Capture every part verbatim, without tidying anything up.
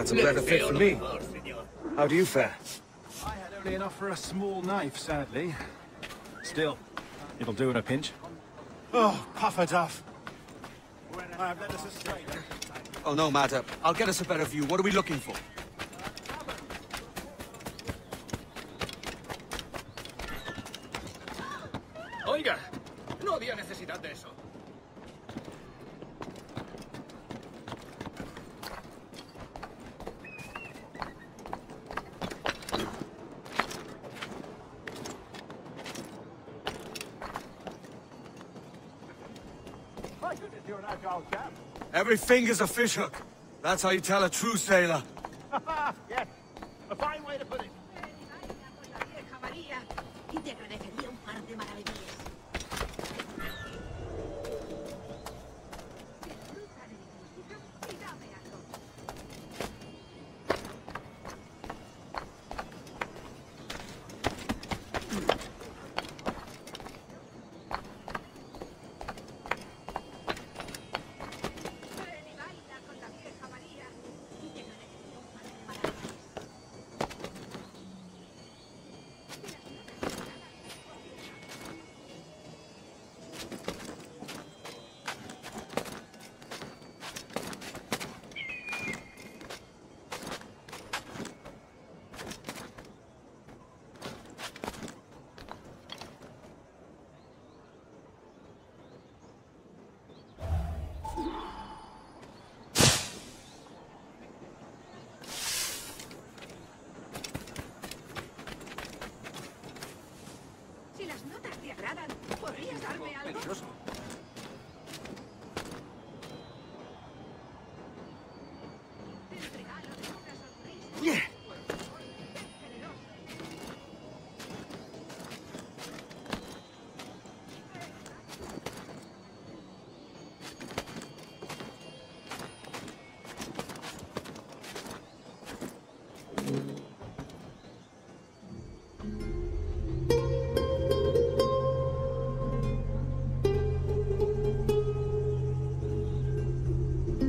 That's a better fit for me. How do you fare? I had only enough for a small knife, sadly. Still, it'll do in a pinch. Oh, puffer duff. I have led us astray. Oh, no matter. I'll get us a better view. What are we looking for? Oiga, no había necesidad de eso. My goodness, you're an agile chap. Every finger's a fish hook. That's how you tell a true sailor. Yes, a fine way to put it.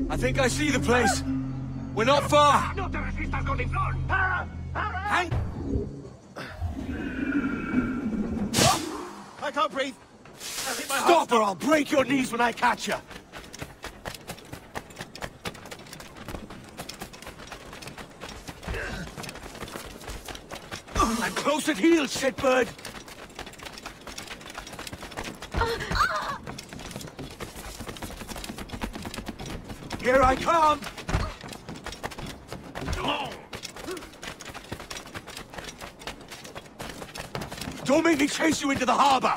I think I see the place. We're not far. No te resistas, Coliflor. Para, para. Hang. I can't breathe. I hit my heart. Stop, or I'll break your knees when I catch you. I'm close at heel, shitbird. Here I come! Don't make me chase you into the harbor!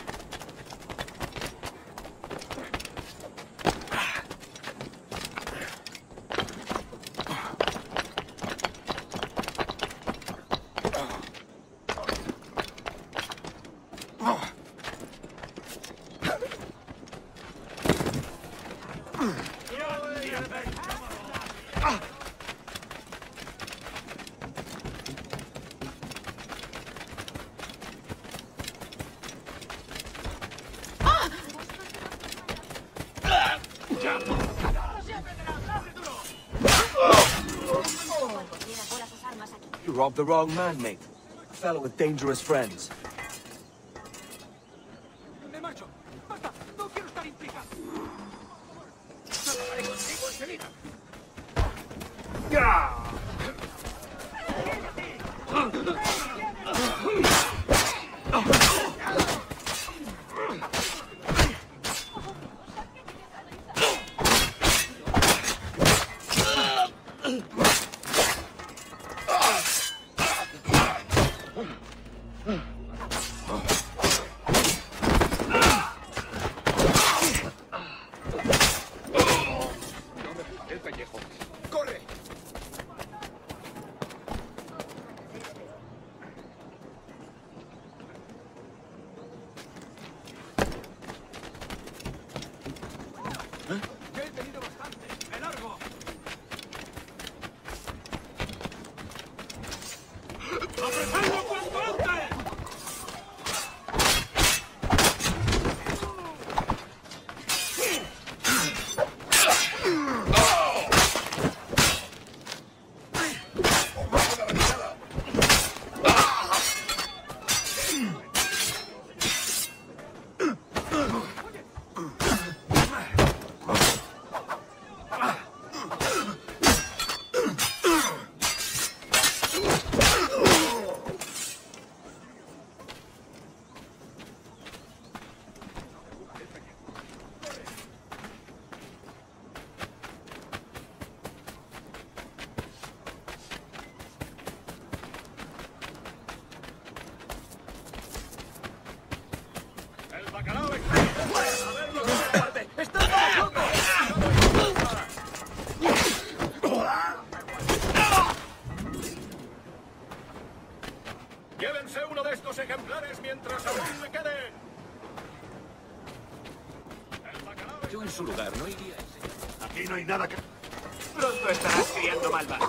Robbed the wrong man, mate. A fellow with dangerous friends. ejemplares mientras aún me queden. Yo en su lugar no iría. Aquí no hay nada que... Pronto estarás criando malvas.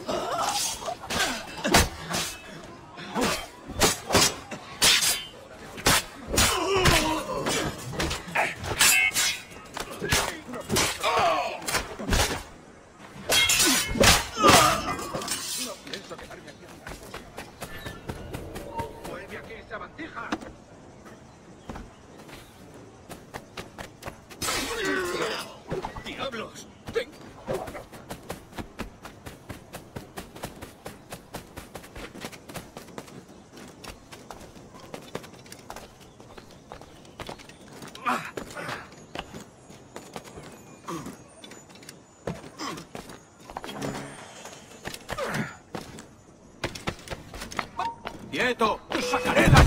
¡Quieto! ¡Os sacaré las...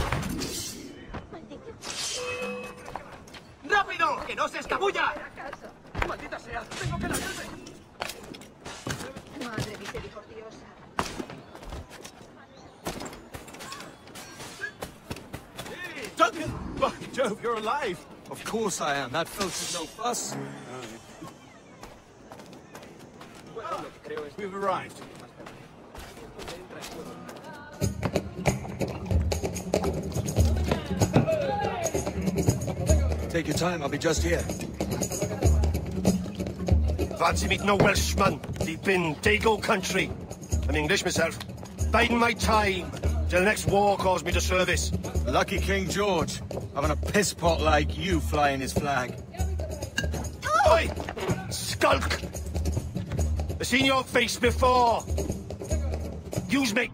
¡Rápido! ¡Que no se escabulla! ¡Maldita sea! ¡Tengo que largarme! Madre misericordiosa. Hey, Duncan! By Jove, you're alive! Of course I am. That filter's no fuss. Ah, we've arrived. Take your time, I'll be just here. Fancy meeting a Welshman deep in Dago country. I'm English myself. Biding my time till next war calls me to service. Lucky King George, having a piss pot like you flying his flag. Oi! Skulk! I've seen your face before. Use me.